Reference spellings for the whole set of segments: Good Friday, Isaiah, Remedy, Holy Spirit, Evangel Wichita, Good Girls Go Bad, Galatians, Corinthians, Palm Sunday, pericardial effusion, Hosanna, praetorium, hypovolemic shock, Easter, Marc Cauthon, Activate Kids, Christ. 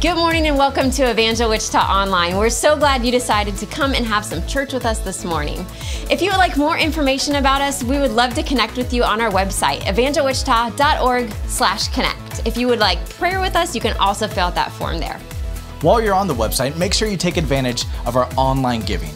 Good morning and welcome to Evangel Wichita Online. We're so glad you decided to come and have some church with us this morning. If you would like more information about us, we would love to connect with you on our website, evangelwichita.org/connect. If you would like prayer with us, you can also fill out that form there. While you're on the website, make sure you take advantage of our online giving.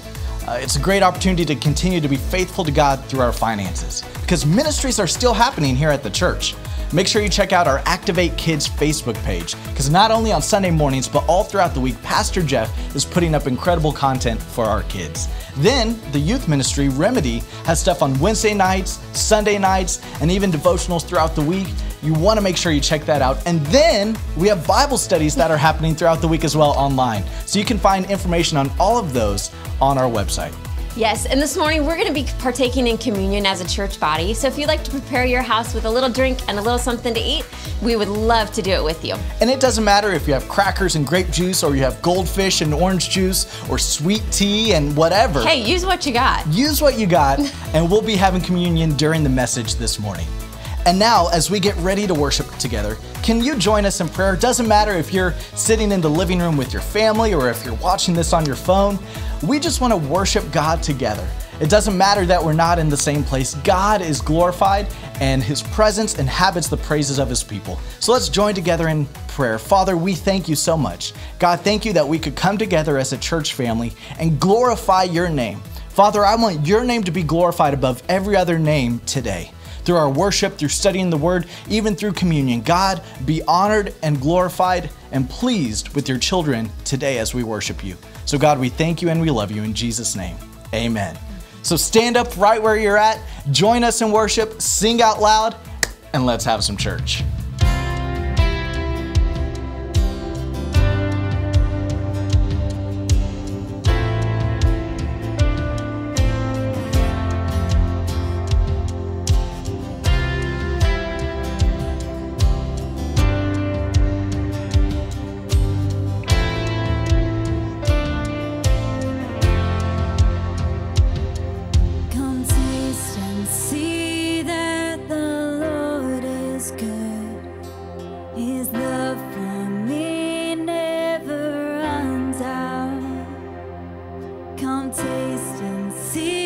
It's a great opportunity to continue to be faithful to God through our finances, because ministries are still happening here at the church. Make sure you check out our Activate Kids Facebook page, because not only on Sunday mornings, but all throughout the week, Pastor Jeff is putting up incredible content for our kids. Then the youth ministry, Remedy, has stuff on Wednesday nights, Sunday nights, and even devotionals throughout the week. You want to make sure you check that out. And then we have Bible studies that are happening throughout the week as well online. So you can find information on all of those on our website. Yes, and this morning we're going to be partaking in communion as a church body. So if you'd like to prepare your house with a little drink and a little something to eat, we would love to do it with you. And it doesn't matter if you have crackers and grape juice, or you have goldfish and orange juice, or sweet tea and whatever. Hey, use what you got. Use what you got, and we'll be having communion during the message this morning. And now, as we get ready to worship together, can you join us in prayer? Doesn't matter if you're sitting in the living room with your family or if you're watching this on your phone. We just want to worship God together. It doesn't matter that we're not in the same place. God is glorified, and His presence inhabits the praises of His people. So let's join together in prayer. Father, we thank you so much. God, thank you that we could come together as a church family and glorify your name. Father, I want your name to be glorified above every other name today. Through our worship, through studying the Word, even through communion. God, be honored and glorified and pleased with your children today as we worship you. So God, we thank you and we love you in Jesus' name. Amen. So stand up right where you're at, join us in worship, sing out loud, and let's have some church. Come taste and see.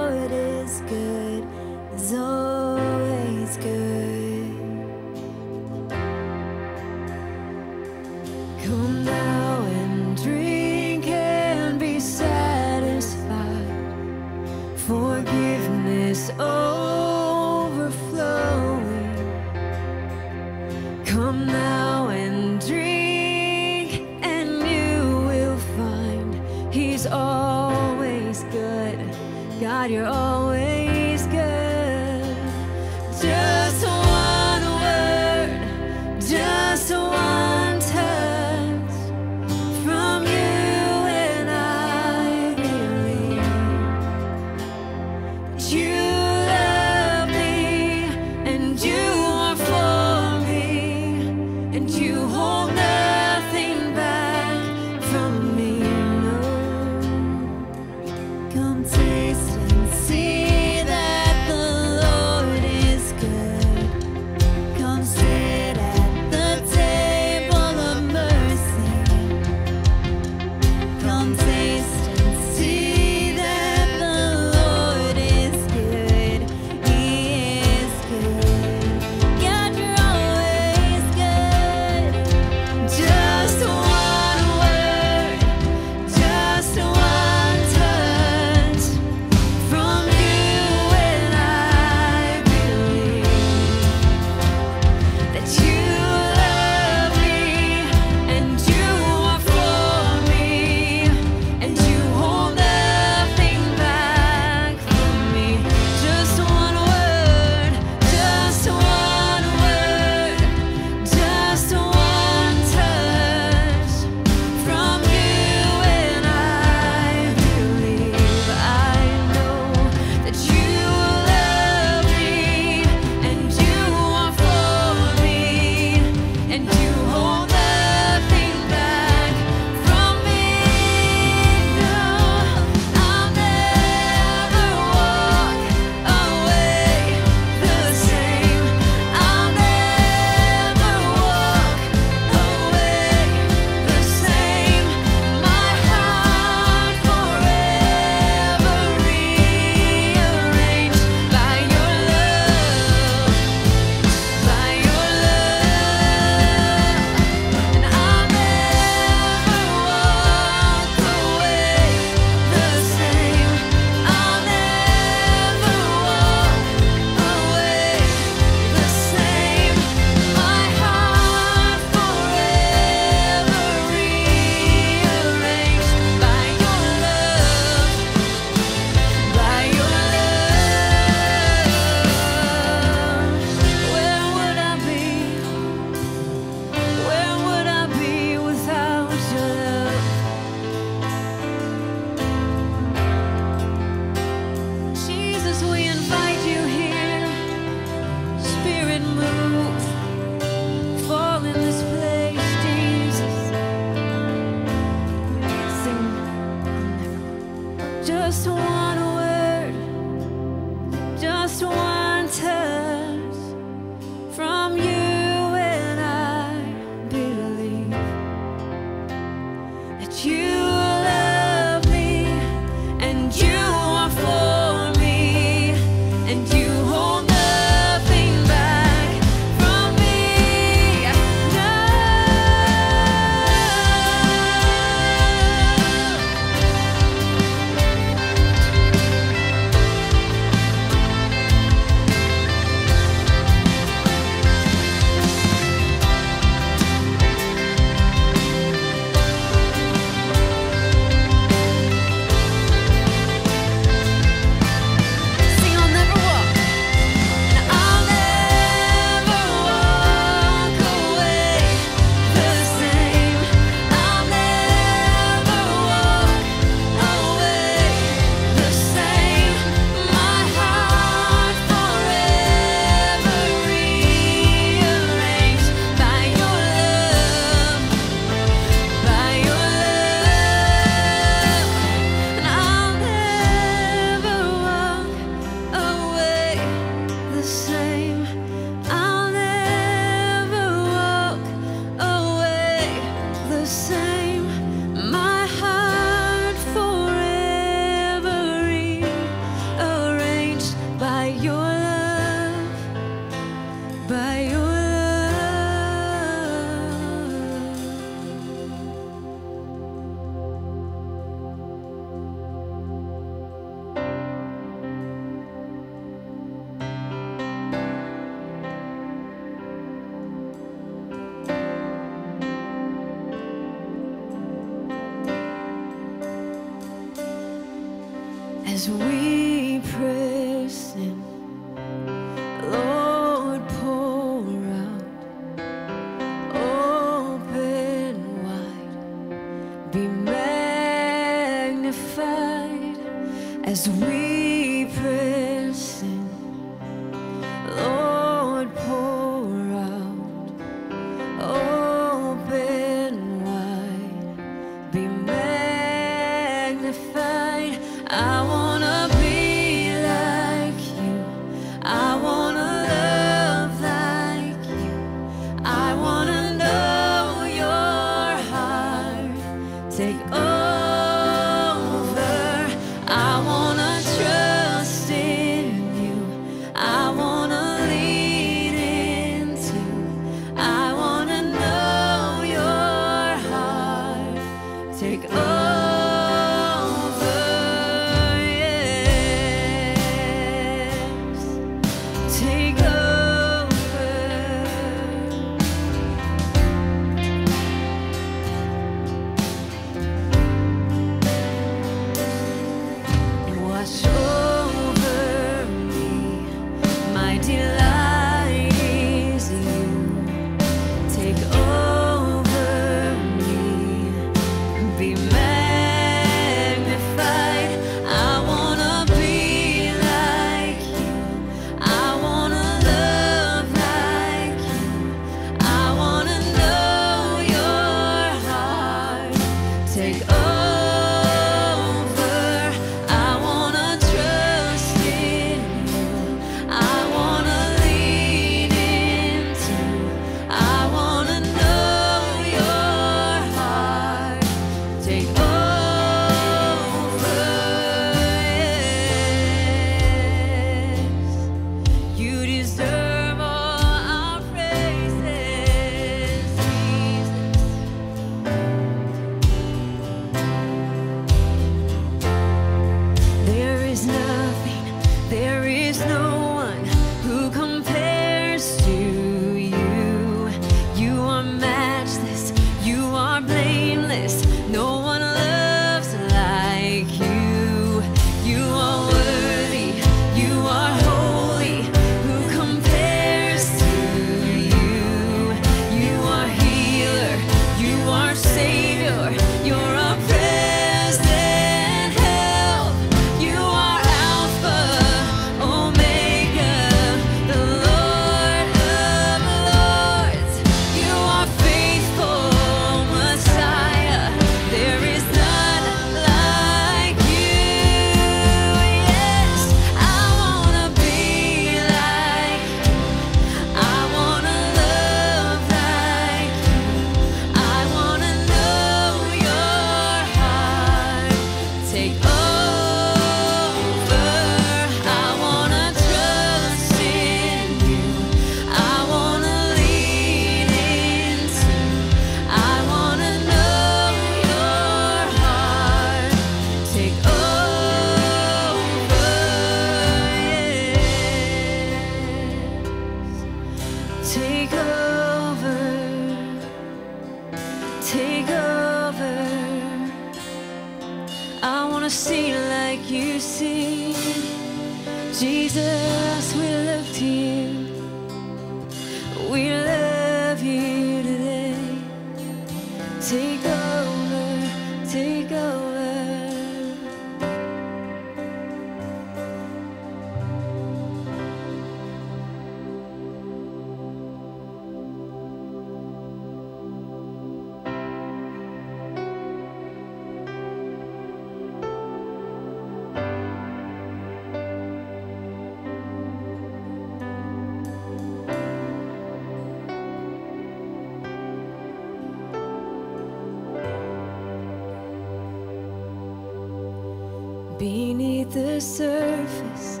Beneath the surface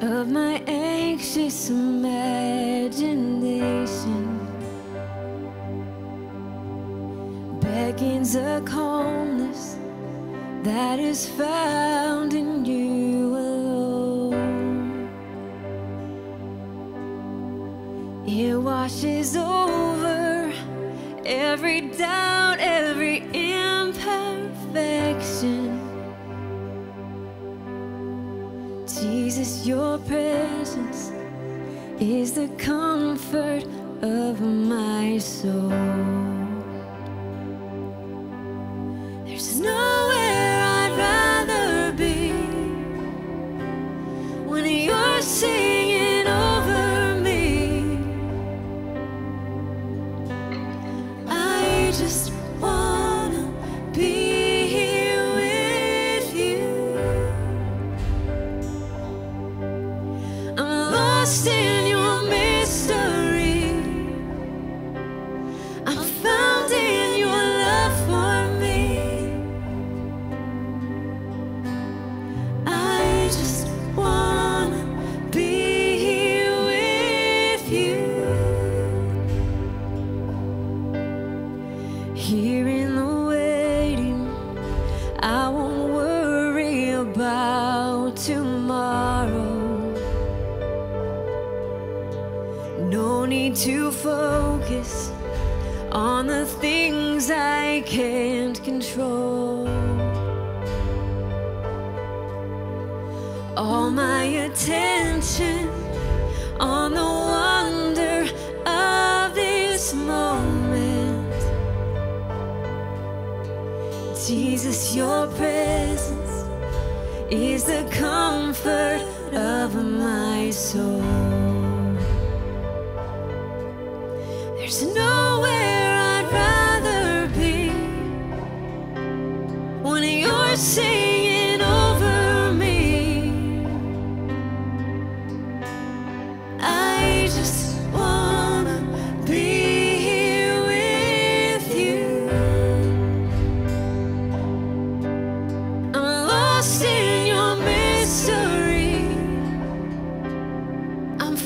of my anxious imagination beckons a calmness that is found in you alone. It washes over every doubt, every imperfection. Jesus, your presence is the comfort of my soul. There's nowhere I'd rather be when you're singing over me. I just wanna be here with you. I'm lost in your mystery. I'm found in your love for me. I just wanna be here with you. Here in the waiting, I won't worry about tomorrow. No need to focus on the things I can't control. All my attention on the wonder of this moment. Jesus, your presence is the comfort of my soul. There's nowhere I'd rather be when you're singing over me. I just wanna be here with you. I'm lost in your mystery. I'm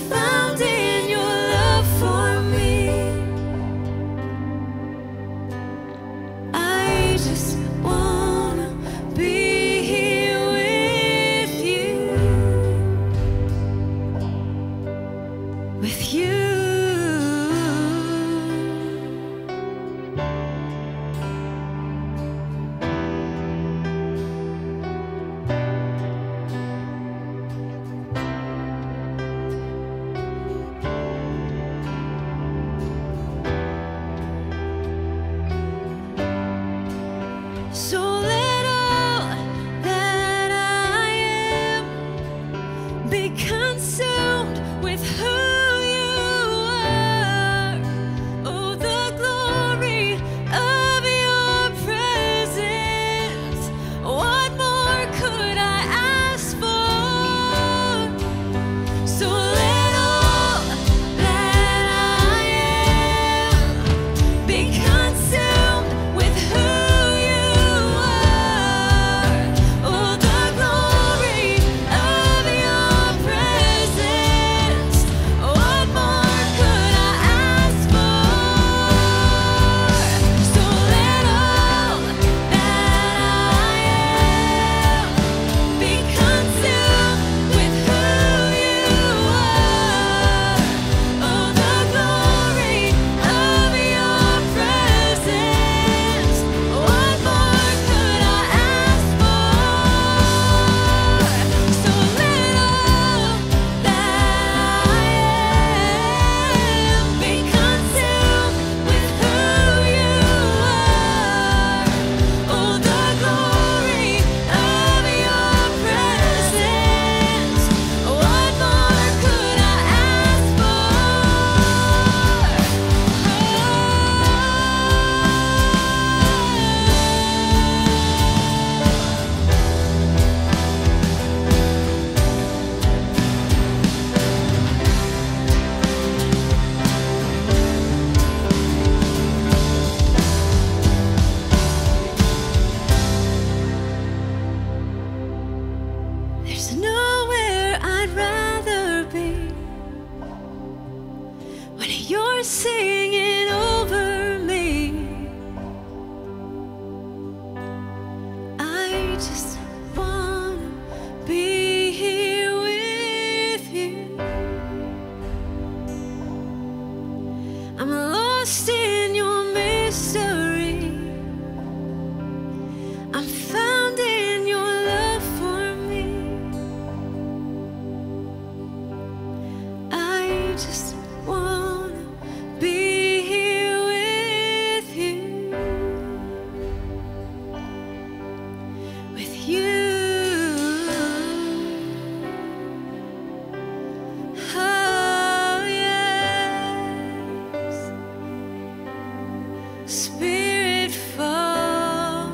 Spirit fall.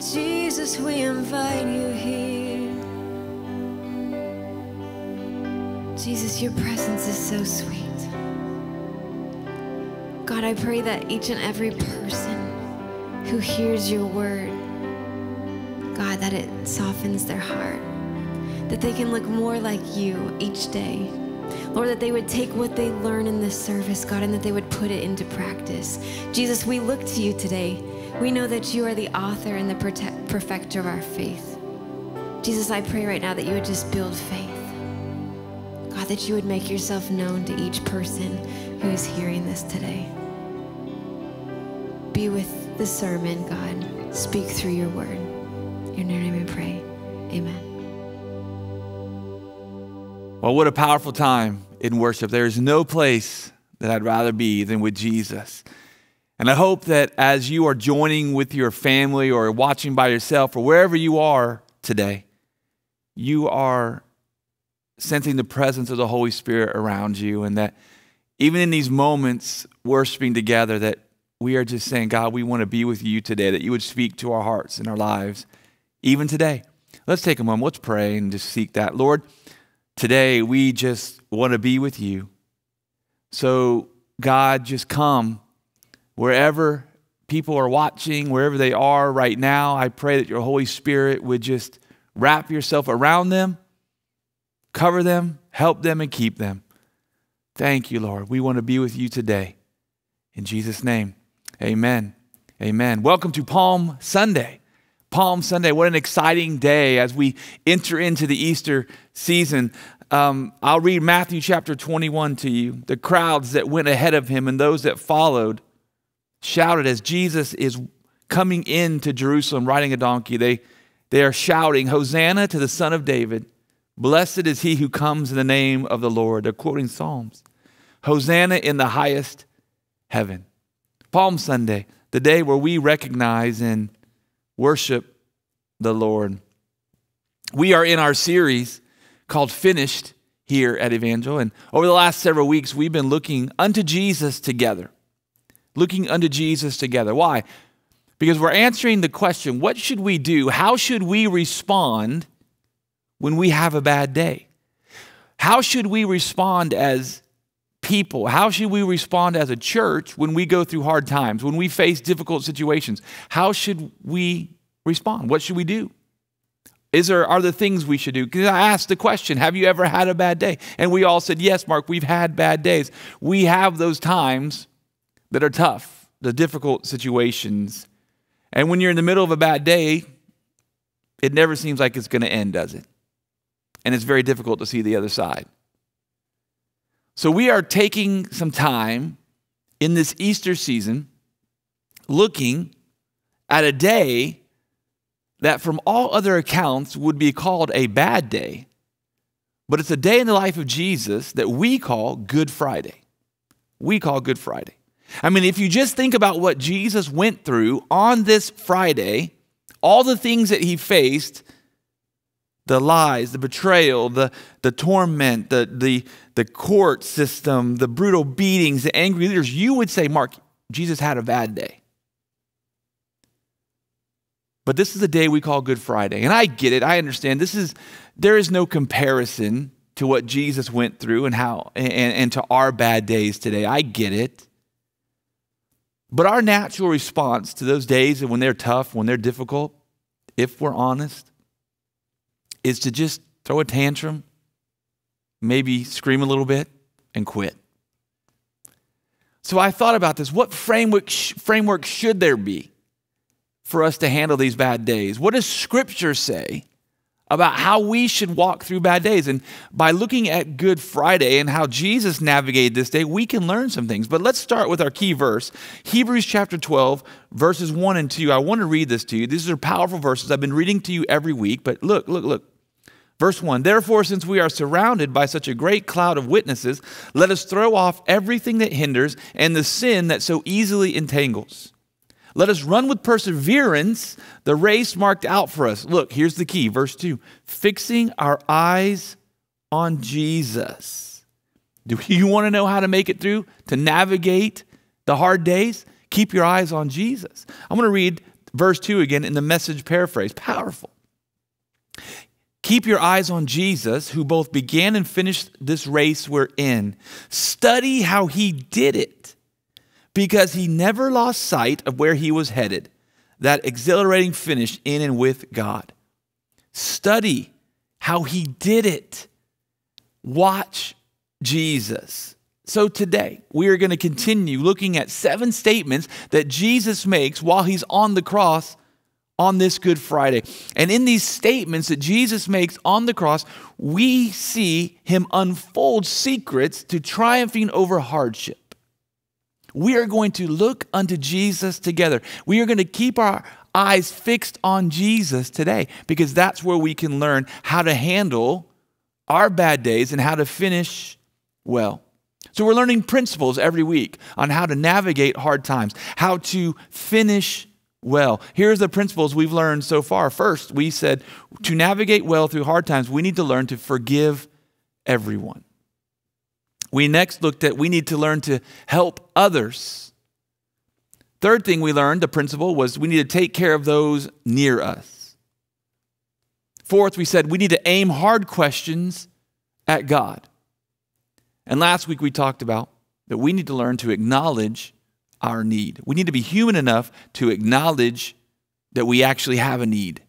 Jesus, we invite you here. Jesus, your presence is so sweet. God, I pray that each and every person who hears your word, God, that it softens their heart, that they can look more like you each day. Lord, that they would take what they learn in this service, God, and that they would put it into practice. Jesus, we look to you today. We know that you are the author and the perfecter of our faith. Jesus, I pray right now that you would just build faith. God, that you would make yourself known to each person who is hearing this today. Be with the sermon, God. Speak through your word. In your name we pray. Amen. Well, what a powerful time in worship. There is no place that I'd rather be than with Jesus. And I hope that as you are joining with your family or watching by yourself or wherever you are today, you are sensing the presence of the Holy Spirit around you, and that even in these moments worshiping together, that we are just saying, God, we want to be with you today, that you would speak to our hearts and our lives, even today. Let's take a moment, let's pray and just seek that. Lord, today, we just want to be with you. So, God, just come wherever people are watching, wherever they are right now. I pray that your Holy Spirit would just wrap yourself around them, cover them, help them, and keep them. Thank you, Lord. We want to be with you today. In Jesus' name, amen. Amen. Welcome to Palm Sunday. Palm Sunday, what an exciting day as we enter into the Easter season. I'll read Matthew chapter 21 to you. The crowds that went ahead of him and those that followed shouted as Jesus is coming into Jerusalem riding a donkey. They are shouting, Hosanna to the Son of David. Blessed is he who comes in the name of the Lord. They're quoting Psalms. Hosanna in the highest heaven. Palm Sunday, the day where we recognize and worship the Lord. We are in our series called Finished here at Evangel. And over the last several weeks, we've been looking unto Jesus together. Looking unto Jesus together. Why? Because we're answering the question, what should we do? How should we respond when we have a bad day? How should we respond as people? How should we respond as a church when we go through hard times, when we face difficult situations? How should we respond? What should we do? Are there things we should do? Because I asked the question, have you ever had a bad day? And we all said, yes, Mark, we've had bad days. We have those times that are tough, the difficult situations. And when you're in the middle of a bad day, it never seems like it's going to end, does it? And it's very difficult to see the other side. So we are taking some time in this Easter season looking at a day that from all other accounts would be called a bad day, but it's a day in the life of Jesus that we call Good Friday. We call Good Friday. I mean, if you just think about what Jesus went through on this Friday, all the things that he faced, the lies, the betrayal, the torment, the court system, the brutal beatings, the angry leaders, you would say, Mark, Jesus had a bad day. But this is a day we call Good Friday. And I get it. I understand. There is no comparison to what Jesus went through and to our bad days today. I get it. But our natural response to those days when they're tough, when they're difficult, if we're honest, is to just throw a tantrum, maybe scream a little bit, and quit. So I thought about this. What framework should there be for us to handle these bad days? What does Scripture say about how we should walk through bad days? And by looking at Good Friday and how Jesus navigated this day, we can learn some things. But let's start with our key verse, Hebrews chapter 12, verses 1 and 2. I want to read this to you. These are powerful verses. I've been reading to you every week, but look. Verse 1, therefore, since we are surrounded by such a great cloud of witnesses, let us throw off everything that hinders and the sin that so easily entangles. Let us run with perseverance the race marked out for us. Look, here's the key, verse 2. Fixing our eyes on Jesus, Do you want to know how to make it through, to navigate the hard days? Keep your eyes on Jesus. I'm going to read verse 2 again in the Message paraphrase. Powerful. Keep your eyes on Jesus, who both began and finished this race we're in. Study how he did it, because he never lost sight of where he was headed, that exhilarating finish in and with God. Study how he did it. Watch Jesus. So today, we are going to continue looking at 7 statements that Jesus makes while he's on the cross on this Good Friday. And in these statements that Jesus makes on the cross, we see him unfold secrets to triumphing over hardship. We are going to look unto Jesus together. We are going to keep our eyes fixed on Jesus today, because that's where we can learn how to handle our bad days and how to finish well. So we're learning principles every week on how to navigate hard times, how to finish well. Here's the principles we've learned so far. First, we said to navigate well through hard times, we need to learn to forgive everyone. We next looked at we need to learn to help others. Third thing we learned, the principle, was we need to take care of those near us. Fourth, we said we need to aim hard questions at God. And last week we talked about that we need to learn to acknowledge our need. We need to be human enough to acknowledge that we actually have a need.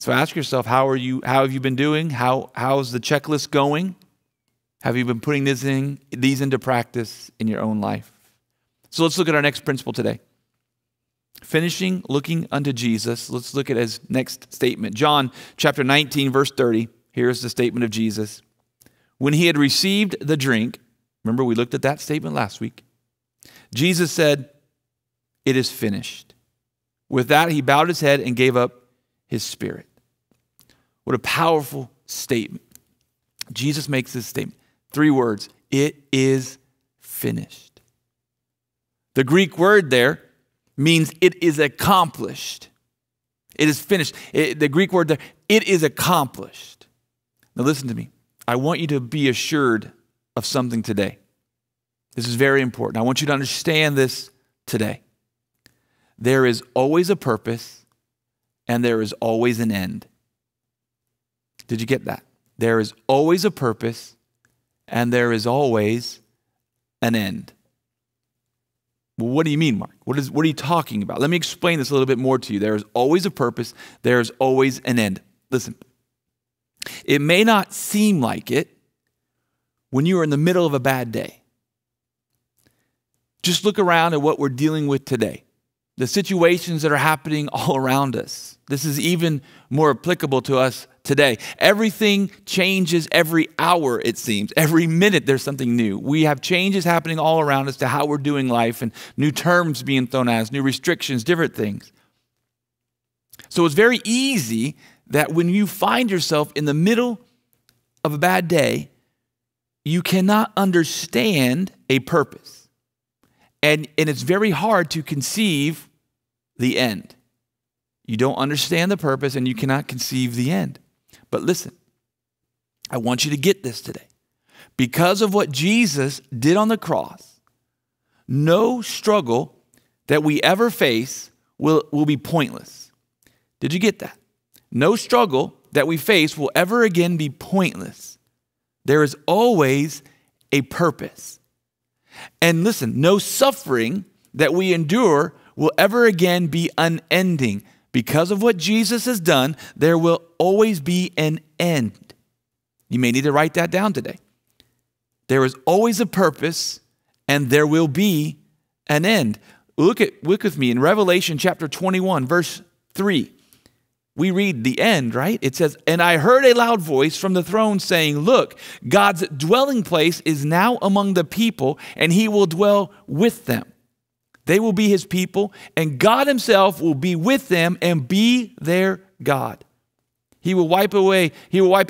So ask yourself, how have you been doing? How's the checklist going? Have you been putting these into practice in your own life? So let's look at our next principle today. Finishing looking unto Jesus. Let's look at his next statement. John chapter 19, verse 30. Here's the statement of Jesus. When he had received the drink, remember we looked at that statement last week, Jesus said, "It is finished." With that, he bowed his head and gave up his spirit. What a powerful statement. Jesus makes this statement. 3 words, "It is finished." The Greek word there means it is accomplished. It is finished. The Greek word there, it is accomplished. Now listen to me. I want you to be assured of something today. This is very important. I want you to understand this today. There is always a purpose and there is always an end. Did you get that? There is always a purpose and there is always an end. Well, what do you mean, Mark? What are you talking about? Let me explain this a little bit more to you. There is always a purpose. There is always an end. Listen. It may not seem like it when you are in the middle of a bad day. Just look around at what we're dealing with today, the situations that are happening all around us. This is even more applicable to us today. Everything changes every hour, it seems. Every minute there's something new. We have changes happening all around us to how we're doing life, and new terms being thrown at us, new restrictions, different things. So it's very easy that when you find yourself in the middle of a bad day, you cannot understand a purpose. And it's very hard to conceive the end. You don't understand the purpose and you cannot conceive the end. But listen, I want you to get this today. Because of what Jesus did on the cross, no struggle that we ever face will be pointless. Did you get that? No struggle that we face will ever again be pointless. There is always a purpose. And listen, no suffering that we endure will ever again be unending. Because of what Jesus has done, there will always be an end. You may need to write that down today. There is always a purpose, and there will be an end. Look with me in Revelation chapter 21, verse 3. We read the end, right? It says, "And I heard a loud voice from the throne saying, 'Look, God's dwelling place is now among the people, and he will dwell with them. They will be his people, and God himself will be with them and be their God. He will wipe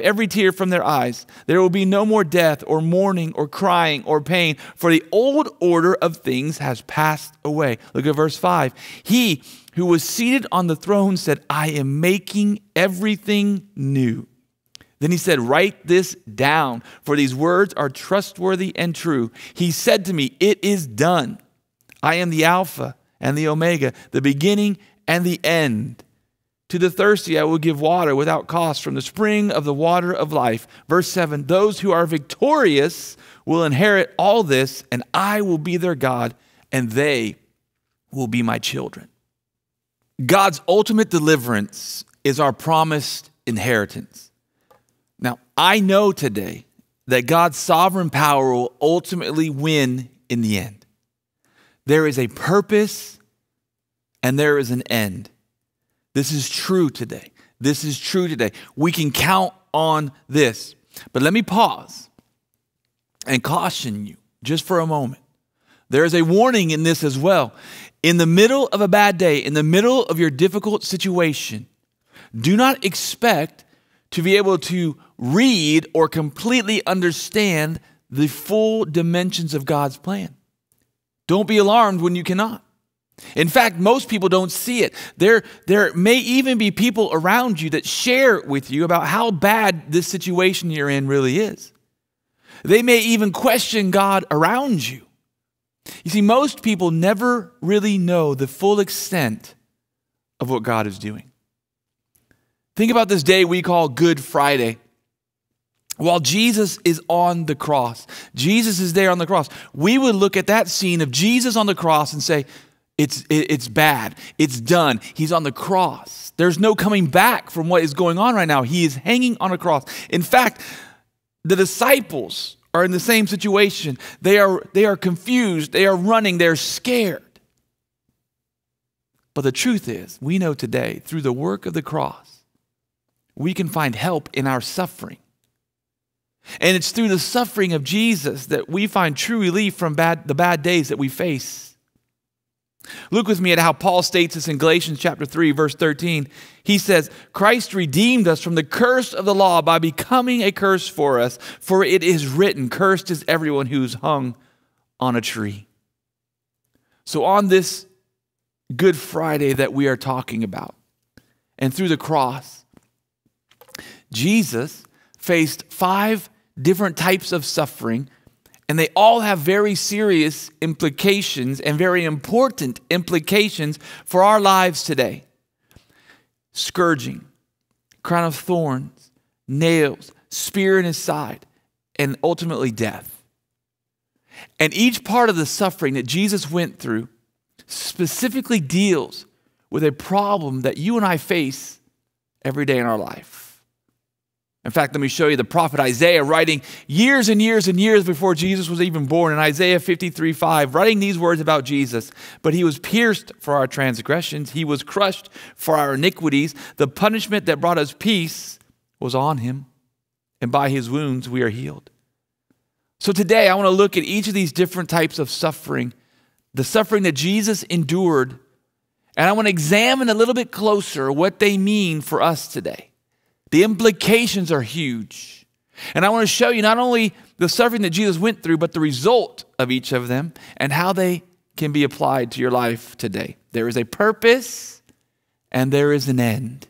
every tear from their eyes. There will be no more death or mourning or crying or pain, for the old order of things has passed away.'" Look at verse 5. "He who was seated on the throne said, 'I am making everything new.' Then he said, write this down, for these words are trustworthy and true. He said to me, it is done. I am the Alpha and the Omega, the beginning and the end. To the thirsty I will give water without cost from the spring of the water of life. Verse 7, those who are victorious will inherit all this, and I will be their God, and they will be my children. God's ultimate deliverance is our promised inheritance. Now, I know today that God's sovereign power will ultimately win in the end. There is a purpose and there is an end. This is true today. This is true today. We can count on this. But let me pause and caution you just for a moment. There is a warning in this as well. In the middle of a bad day, in the middle of your difficult situation, do not expect to be able to read or completely understand the full dimensions of God's plan. Don't be alarmed when you cannot. In fact, most people don't see it. There may even be people around you that share with you about how bad this situation you're in really is. They may even question God around you. You see, most people never really know the full extent of what God is doing. Think about this day we call Good Friday. While Jesus is on the cross, Jesus is there on the cross. We would look at that scene of Jesus on the cross and say, it's bad. It's done. He's on the cross. There's no coming back from what is going on right now. He is hanging on a cross. In fact, the disciples are in the same situation. They are confused. They are running. They're scared. But the truth is, we know today, through the work of the cross, we can find help in our suffering. And it's through the suffering of Jesus that we find true relief from the bad days that we face. Look with me at how Paul states this in Galatians chapter 3, verse 13. He says, Christ redeemed us from the curse of the law by becoming a curse for us, for it is written, cursed is everyone who's hung on a tree. So on this Good Friday that we are talking about, and through the cross, Jesus faced 5 different types of suffering, and they all have very serious implications and very important implications for our lives today. Scourging, crown of thorns, nails, spear in his side, and ultimately death. And each part of the suffering that Jesus went through specifically deals with a problem that you and I face every day in our life. In fact, let me show you the prophet Isaiah writing years and years and years before Jesus was even born in Isaiah 53:5, writing these words about Jesus. But he was pierced for our transgressions. He was crushed for our iniquities. The punishment that brought us peace was on him, and by his wounds we are healed. So today I want to look at each of these different types of suffering, the suffering that Jesus endured, and I want to examine a little bit closer what they mean for us today. The implications are huge. And I want to show you not only the suffering that Jesus went through, but the result of each of them and how they can be applied to your life today. There is a purpose and there is an end.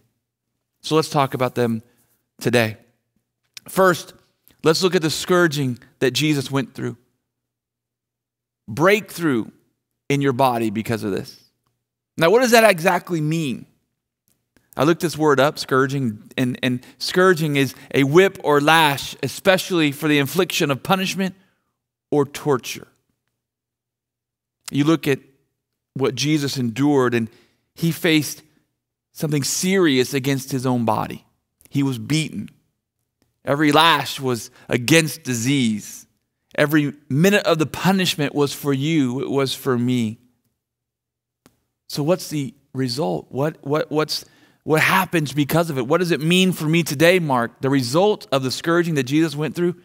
So let's talk about them today. First, let's look at the scourging that Jesus went through. Breakthrough in your body because of this. Now, what does that exactly mean? I looked this word up, scourging, and scourging is a whip or lash, especially for the infliction of punishment or torture. You look at what Jesus endured, and he faced something serious against his own body. He was beaten. Every lash was against disease. Every minute of the punishment was for you. It was for me. So what's the result? What happens because of it? What does it mean for me today, Mark? The result of the scourging that Jesus went through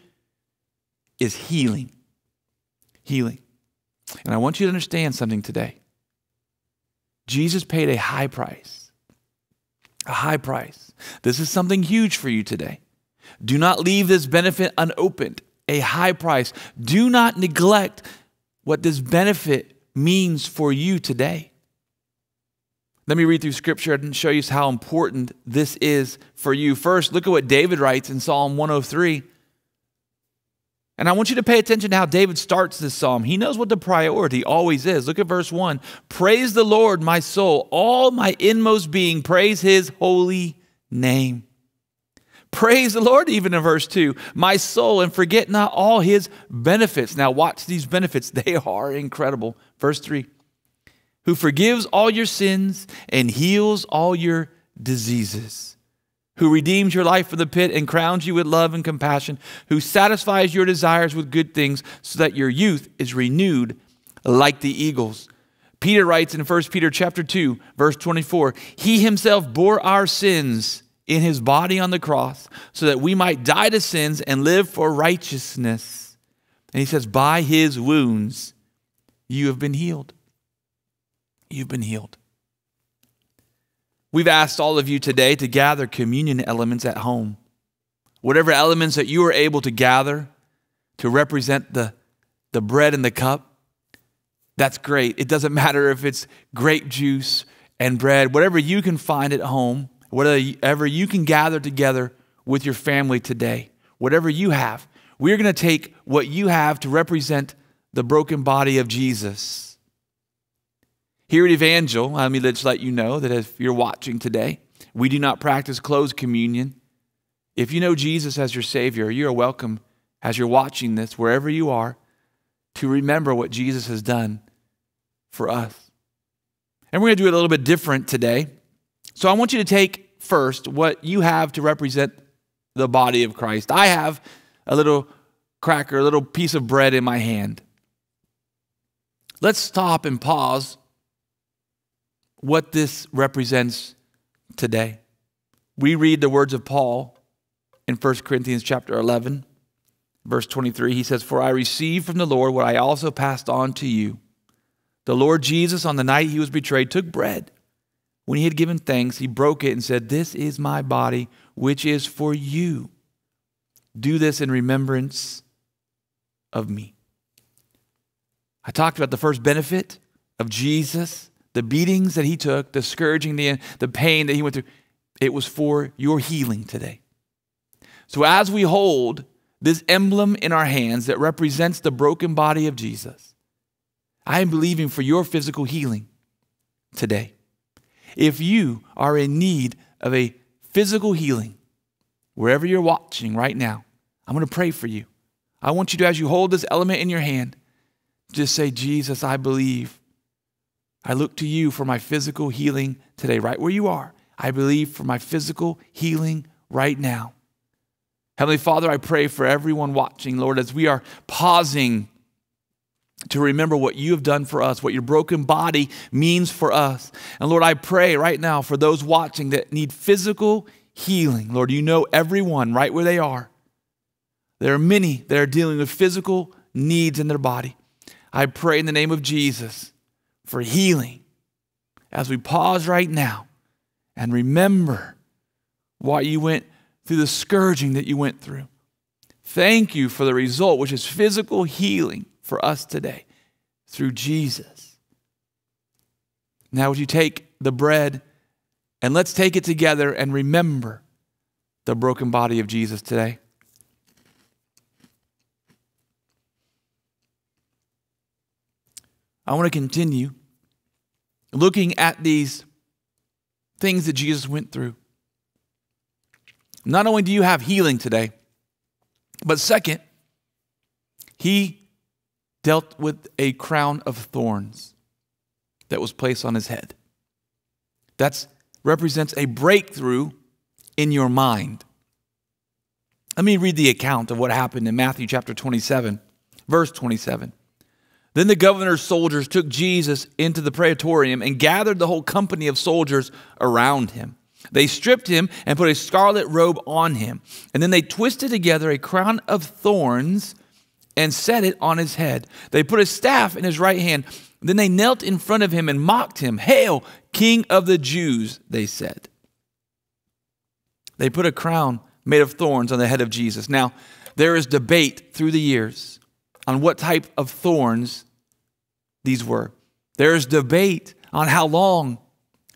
is healing. Healing. And I want you to understand something today. Jesus paid a high price. A high price. This is something huge for you today. Do not leave this benefit unopened. A high price. Do not neglect what this benefit means for you today. Let me read through scripture and show you how important this is for you. First, look at what David writes in Psalm 103. And I want you to pay attention to how David starts this psalm. He knows what the priority always is. Look at verse 1. Praise the Lord, my soul. All my inmost being, praise his holy name. Praise the Lord, even in verse 2. My soul, and forget not all his benefits. Now watch these benefits. They are incredible. Verse 3. Who forgives all your sins and heals all your diseases, who redeems your life from the pit and crowns you with love and compassion, who satisfies your desires with good things so that your youth is renewed like the eagles. Peter writes in 1 Peter chapter 2, verse 24, he himself bore our sins in his body on the cross so that we might die to sins and live for righteousness. And he says, by his wounds, you have been healed. You've been healed. We've asked all of you today to gather communion elements at home. Whatever elements that you are able to gather to represent the bread and the cup, that's great. It doesn't matter if it's grape juice and bread, whatever you can find at home, whatever you can gather together with your family today, whatever you have, we're going to take what you have to represent the broken body of Jesus. Here at Evangel, let me just let you know that if you're watching today, we do not practice closed communion. If you know Jesus as your Savior, you are welcome as you're watching this, wherever you are, to remember what Jesus has done for us. And we're going to do it a little bit different today. So I want you to take first what you have to represent the body of Christ. I have a little cracker, a little piece of bread in my hand. Let's stop and pause what this represents today. We read the words of Paul in 1 Corinthians chapter 11, verse 23. He says, for I received from the Lord what I also passed on to you. The Lord Jesus, on the night he was betrayed, took bread. When he had given thanks, he broke it and said, this is my body, which is for you. Do this in remembrance of me. I talked about the first benefit of Jesus. The beatings that he took, the scourging, the pain that he went through, it was for your healing today. So as we hold this emblem in our hands that represents the broken body of Jesus, I am believing for your physical healing today. If you are in need of a physical healing, wherever you're watching right now, I'm going to pray for you. I want you to, as you hold this element in your hand, just say, Jesus, I believe. I look to you for my physical healing today, right where you are. I believe for my physical healing right now. Heavenly Father, I pray for everyone watching, Lord, as we are pausing to remember what you have done for us, what your broken body means for us. And Lord, I pray right now for those watching that need physical healing. Lord, you know everyone right where they are. There are many that are dealing with physical needs in their body. I pray in the name of Jesus for healing as we pause right now and remember why you went through the scourging that you went through. Thank you for the result, which is physical healing for us today through Jesus. Now would you take the bread and let's take it together and remember the broken body of Jesus today. I want to continue looking at these things that Jesus went through. Not only do you have healing today, but second, he dealt with a crown of thorns that was placed on his head. That represents a breakthrough in your mind. Let me read the account of what happened in Matthew chapter 27, verse 27. Then the governor's soldiers took Jesus into the praetorium and gathered the whole company of soldiers around him. They stripped him and put a scarlet robe on him. And then they twisted together a crown of thorns and set it on his head. They put a staff in his right hand. Then they knelt in front of him and mocked him. Hail, King of the Jews, they said. They put a crown made of thorns on the head of Jesus. Now, there is debate through the years on what type of thorns these were. There's debate on how long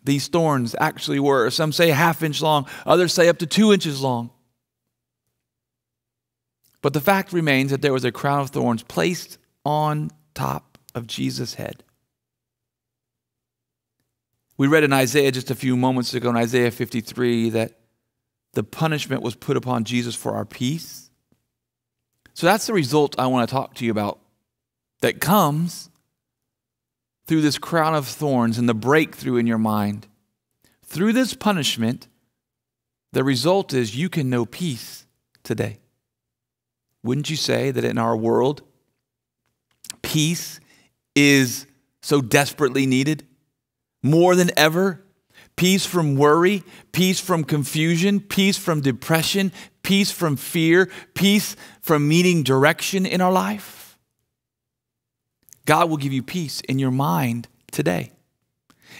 these thorns actually were. Some say a half-inch long, others say up to 2 inches long. But the fact remains that there was a crown of thorns placed on top of Jesus' head. We read in Isaiah just a few moments ago, in Isaiah 53, that the punishment was put upon Jesus for our peace. So that's the result I want to talk to you about that comes through this crown of thorns and the breakthrough in your mind. Through this punishment, the result is you can know peace today. Wouldn't you say that in our world, peace is so desperately needed? More than ever, peace from worry, peace from confusion, peace from depression, peace from fear, peace from needing direction in our life. God will give you peace in your mind today.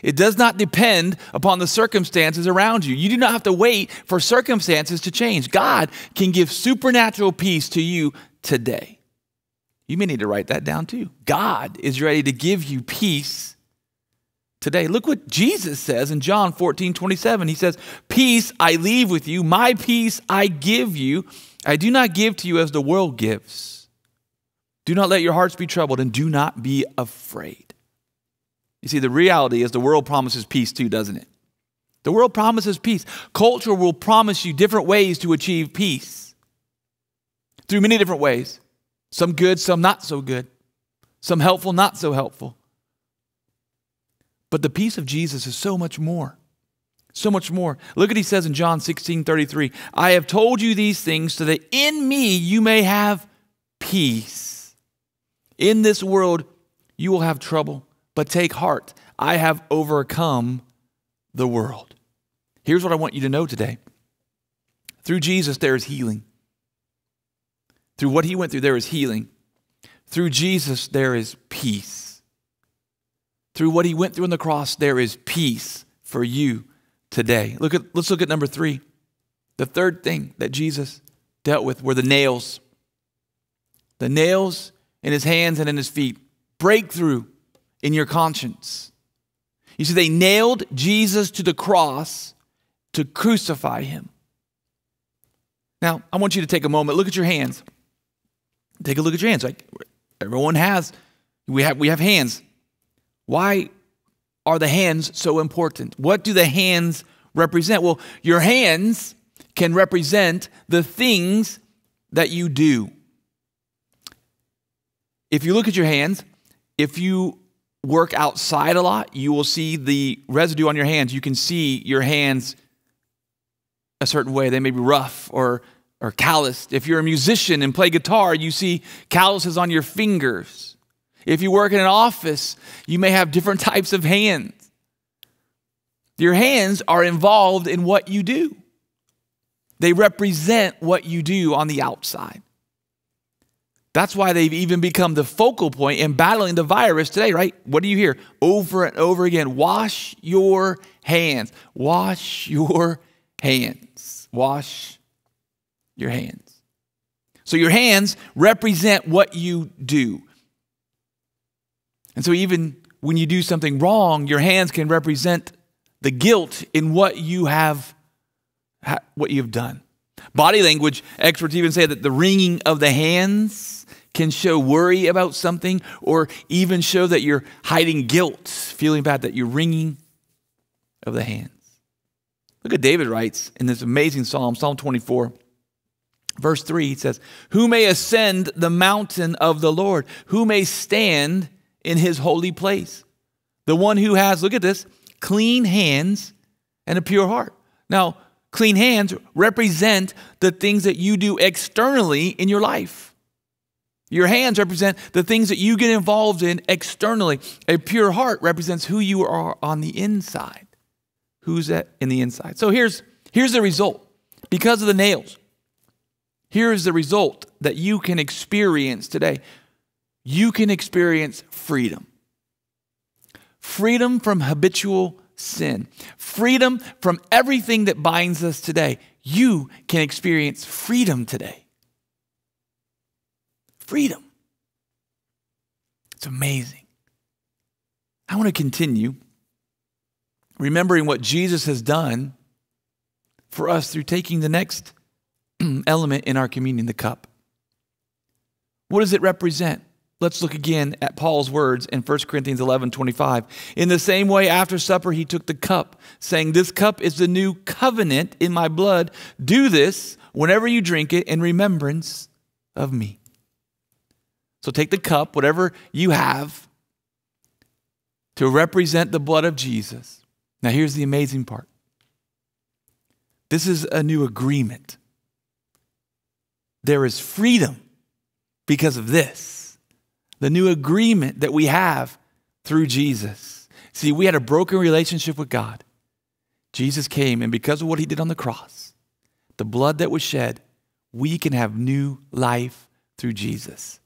It does not depend upon the circumstances around you. You do not have to wait for circumstances to change. God can give supernatural peace to you today. You may need to write that down too. God is ready to give you peace today. Look what Jesus says in John 14:27. He says, "Peace I leave with you, my peace I give you. I do not give to you as the world gives. Do not let your hearts be troubled and do not be afraid." You see, the reality is the world promises peace too, doesn't it? The world promises peace. Culture will promise you different ways to achieve peace through many different ways. Some good, some not so good. Some helpful, not so helpful. But the peace of Jesus is so much more. So much more. Look what he says in John 16:33. "I have told you these things so that in me you may have peace. In this world you will have trouble. But take heart, I have overcome the world." Here's what I want you to know today. Through Jesus, there is healing. Through what he went through, there is healing. Through Jesus, there is peace. Through what he went through on the cross, there is peace for you today. Let's look at number three. The third thing that Jesus dealt with were the nails. The nails in his hands and in his feet. Breakthrough in your conscience. You see, they nailed Jesus to the cross to crucify him. Now, I want you to take a moment, look at your hands. Take a look at your hands. Like everyone has, we have hands. Why are the hands so important? What do the hands represent? Well, your hands can represent the things that you do. If you look at your hands, if you work outside a lot, you will see the residue on your hands. You can see your hands a certain way. They may be rough or calloused. If you're a musician and play guitar, you see calluses on your fingers. If you work in an office, you may have different types of hands. Your hands are involved in what you do. They represent what you do on the outside. That's why they've even become the focal point in battling the virus today, right? What do you hear over and over again? Wash your hands. Wash your hands. Wash your hands. So your hands represent what you do. And so even when you do something wrong, your hands can represent the guilt in what you've done. Body language experts even say that the wringing of the hands can show worry about something or even show that you're hiding guilt, feeling bad, that you're wringing of the hands. Look at David writes in this amazing psalm, Psalm 24, verse 3, he says, "Who may ascend the mountain of the Lord? Who may stand in his holy place? The one who has," look at this, "clean hands and a pure heart." Now, clean hands represent the things that you do externally in your life. Your hands represent the things that you get involved in externally. A pure heart represents who you are on the inside. Who's that in the inside? So here's the result. Because of the nails, here is the result that you can experience today. You can experience freedom. Freedom from habitual sin. Freedom from everything that binds us today. You can experience freedom today. Freedom. It's amazing. I want to continue remembering what Jesus has done for us through taking the next element in our communion, the cup. What does it represent? Let's look again at Paul's words in 1 Corinthians 11:25. In the same way, after supper, he took the cup, saying, "This cup is the new covenant in my blood. Do this whenever you drink it in remembrance of me." So take the cup, whatever you have, to represent the blood of Jesus. Now here's the amazing part. This is a new agreement. There is freedom because of this. The new agreement that we have through Jesus. See, we had a broken relationship with God. Jesus came, and because of what he did on the cross, the blood that was shed, we can have new life through Jesus.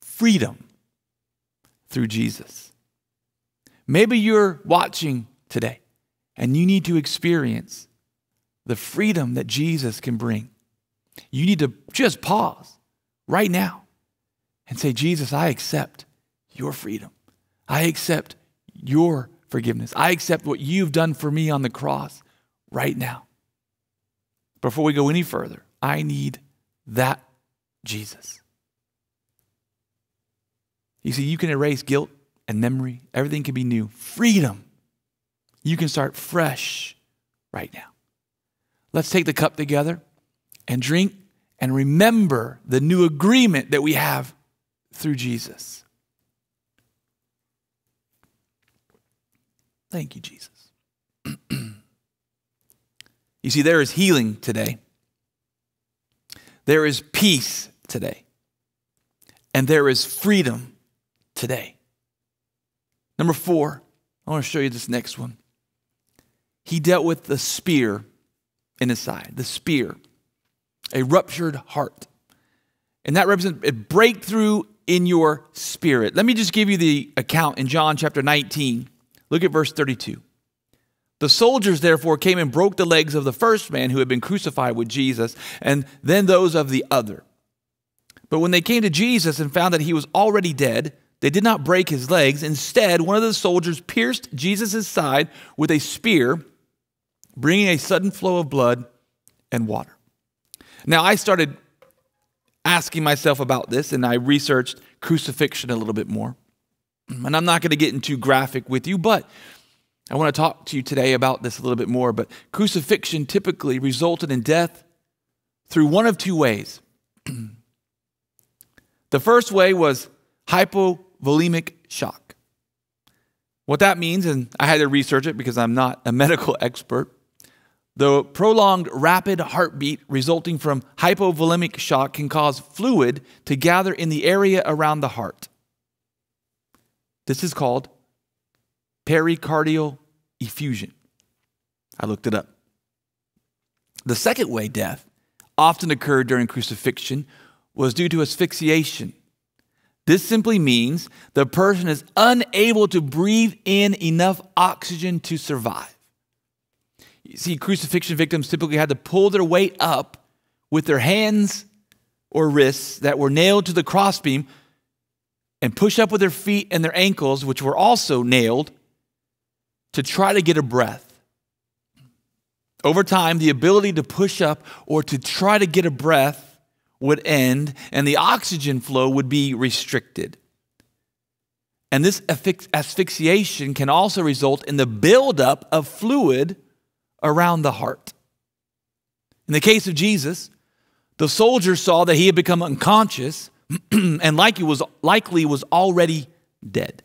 Freedom through Jesus. Maybe you're watching today, and you need to experience the freedom that Jesus can bring. You need to just pause right now and say, Jesus, I accept your freedom. I accept your forgiveness. I accept what you've done for me on the cross right now. Before we go any further, I need that Jesus. You see, you can erase guilt and memory. Everything can be new. Freedom. You can start fresh right now. Let's take the cup together and drink and remember the new agreement that we have through Jesus. Thank you, Jesus. You see, there is healing today. There is peace today. And there is freedom today. Number 4, I want to show you this next one. He dealt with the spear in his side, the spear, a ruptured heart. And that represents a breakthrough in your spirit. Let me just give you the account in John chapter 19. Look at verse 32. The soldiers therefore came and broke the legs of the first man who had been crucified with Jesus, and then those of the other. But when they came to Jesus and found that he was already dead, they did not break his legs. Instead, one of the soldiers pierced Jesus' side with a spear, bringing a sudden flow of blood and water. Now, I started asking myself about this, and I researched crucifixion a little bit more. And I'm not going to get into graphic with you, but I want to talk to you today about this a little bit more. But crucifixion typically resulted in death through one of two ways. The first way was hypovolemic shock. What that means, and I had to research it because I'm not a medical expert, the prolonged rapid heartbeat resulting from hypovolemic shock can cause fluid to gather in the area around the heart. This is called pericardial effusion. I looked it up. The second way death often occurred during crucifixion was due to asphyxiation. This simply means the person is unable to breathe in enough oxygen to survive. You see, crucifixion victims typically had to pull their weight up with their hands or wrists that were nailed to the crossbeam and push up with their feet and their ankles, which were also nailed, to try to get a breath. Over time, the ability to push up or to try to get a breath would end, and the oxygen flow would be restricted. And this asphyxiation can also result in the buildup of fluid around the heart. In the case of Jesus, the soldier saw that he had become unconscious and likely was already dead.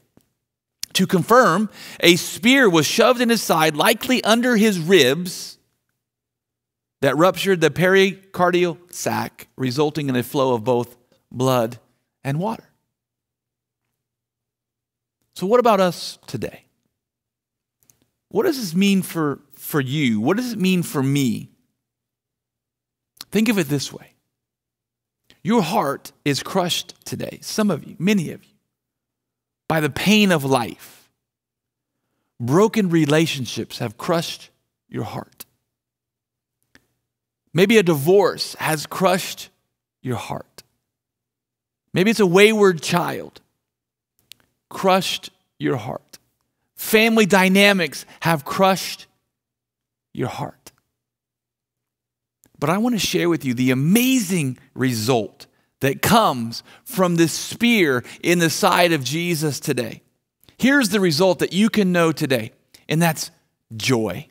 To confirm, a spear was shoved in his side, likely under his ribs, that ruptured the pericardial sac, resulting in a flow of both blood and water. So what about us today? What does this mean for you? What does it mean for me? Think of it this way. Your heart is crushed today, some of you, many of you, by the pain of life. Broken relationships have crushed your heart. Maybe a divorce has crushed your heart. Maybe it's a wayward child crushed your heart. family dynamics have crushed your heart. But I want to share with you the amazing result that comes from this spear in the side of Jesus today. Here's the result that you can know today, and that's joy.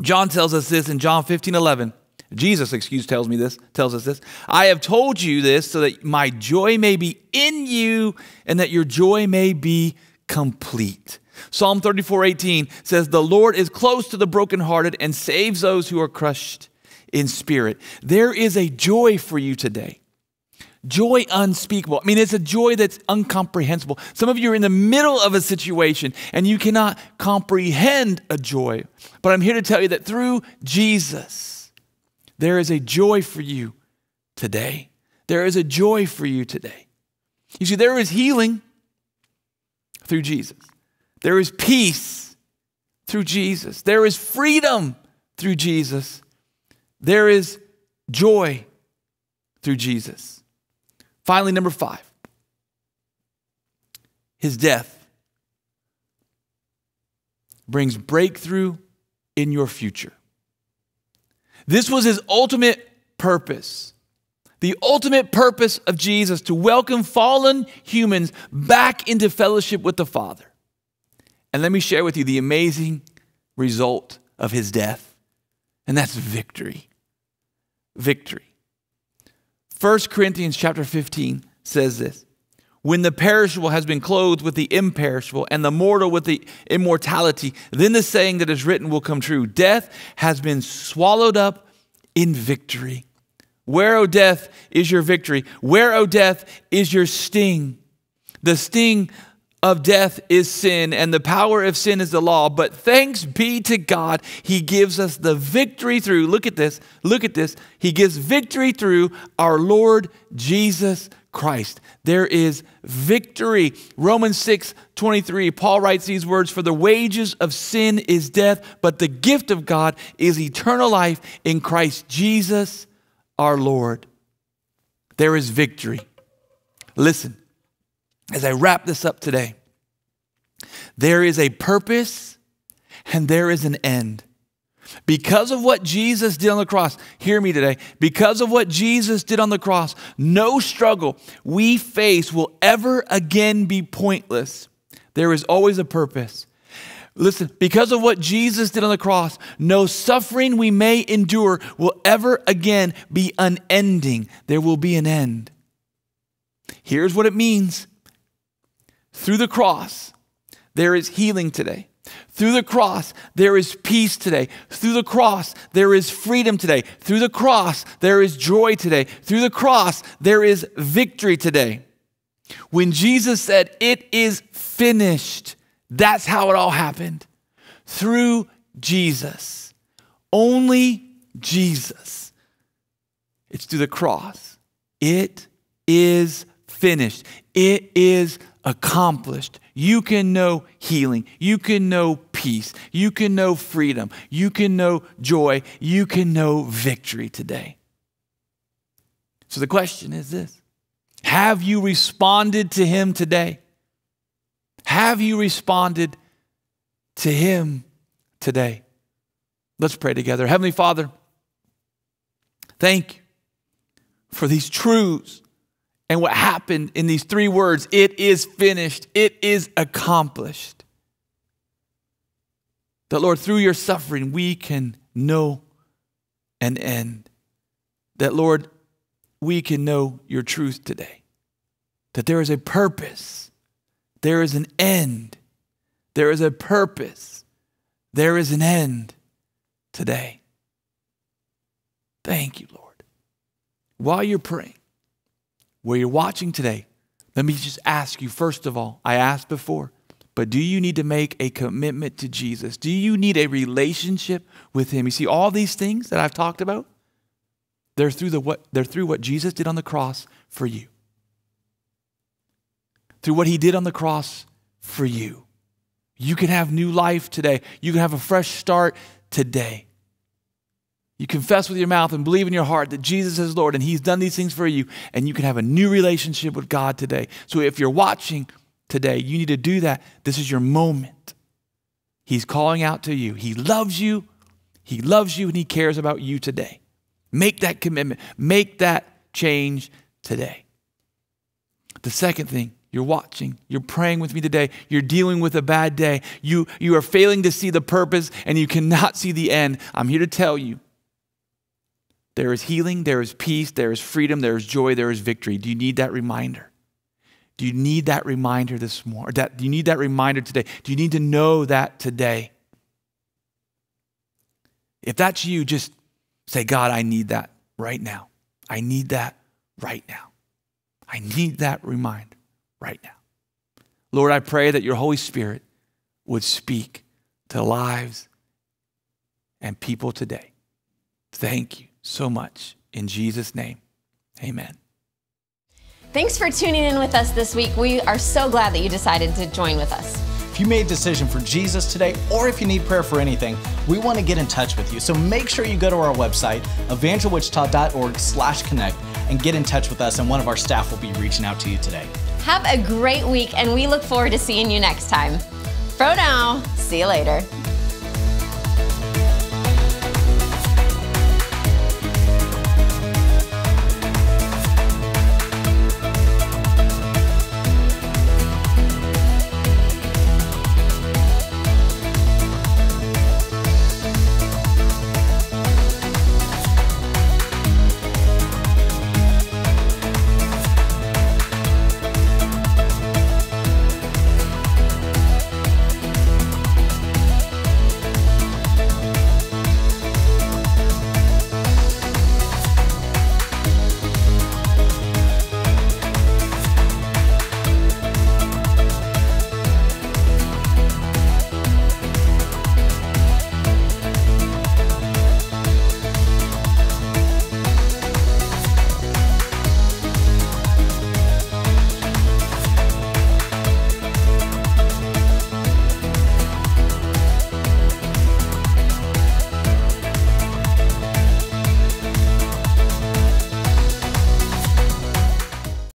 John tells us this in John 15:11. Jesus tells us this. I have told you this so that my joy may be in you and that your joy may be complete. Psalm 34:18 says, the Lord is close to the brokenhearted and saves those who are crushed in spirit. There is a joy for you today. Joy unspeakable. I mean, it's a joy that's incomprehensible. Some of you are in the middle of a situation and you cannot comprehend a joy. But I'm here to tell you that through Jesus, there is a joy for you today. There is a joy for you today. You see, there is healing through Jesus. There is peace through Jesus. There is freedom through Jesus. There is joy through Jesus. Finally, number 5, his death brings breakthrough in your future. This was his ultimate purpose. The ultimate purpose of Jesus, to welcome fallen humans back into fellowship with the Father. And let me share with you the amazing result of his death, and that's victory. Victory. 1 Corinthians chapter 15 says this, when the perishable has been clothed with the imperishable and the mortal with the immortality, then the saying that is written will come true. Death has been swallowed up in victory. Where, O death, is your victory? Where, O death, is your sting? The sting of death is sin, and the power of sin is the law. But thanks be to God, he gives us the victory through, look at this. He gives victory through our Lord Jesus Christ. There is victory. Romans 6:23, Paul writes these words, for the wages of sin is death, but the gift of God is eternal life in Christ Jesus our Lord. There is victory. Listen. As I wrap this up today, there is a purpose and there is an end. Because of what Jesus did on the cross, hear me today, because of what Jesus did on the cross, no struggle we face will ever again be pointless. There is always a purpose. Listen, because of what Jesus did on the cross, no suffering we may endure will ever again be unending. There will be an end. Here's what it means. Through the cross, there is healing today. Through the cross, there is peace today. Through the cross, there is freedom today. Through the cross, there is joy today. Through the cross, there is victory today. When Jesus said, it is finished, that's how it all happened. Through Jesus. Only Jesus. It's through the cross. It is finished. It is accomplished. You can know healing. You can know peace. You can know freedom. You can know joy. You can know victory today. So the question is this. Have you responded to him today? Have you responded to him today? Let's pray together. Heavenly Father, thank you for these truths. And what happened in these 3 words, it is finished, it is accomplished. That, Lord, through your suffering, we can know an end. That, Lord, we can know your truth today. That there is a purpose. There is an end. There is a purpose. There is an end today. Thank you, Lord. While you're praying, where you're watching today, let me just ask you, first of all, I asked before, but do you need to make a commitment to Jesus? Do you need a relationship with him? You see, all these things that I've talked about, they're through what Jesus did on the cross for you. Through what he did on the cross for you. You can have new life today. You can have a fresh start today. You confess with your mouth and believe in your heart that Jesus is Lord and he's done these things for you, and you can have a new relationship with God today. So if you're watching today. You need to do that. This is your moment. He's calling out to you. He loves you. He loves you and he cares about you today. Make that commitment. Make that change today. The second thing, you're watching. You're praying with me today. You're dealing with a bad day. You are failing to see the purpose and you cannot see the end. I'm here to tell you, there is healing, there is peace, there is freedom, there is joy, there is victory. Do you need that reminder? Do you need that reminder this morning? Do you need that reminder today? Do you need to know that today? If that's you, just say, God, I need that right now. I need that right now. I need that reminder right now. Lord, I pray that your Holy Spirit would speak to lives and people today. Thank you so much. In Jesus' name, amen. Thanks for tuning in with us this week. We are so glad that you decided to join with us. If you made a decision for Jesus today, or if you need prayer for anything, we want to get in touch with you. So make sure you go to our website, evangelwichita.org/connect, and get in touch with us, and one of our staff will be reaching out to you today. Have a great week, and we look forward to seeing you next time. For now, see you later.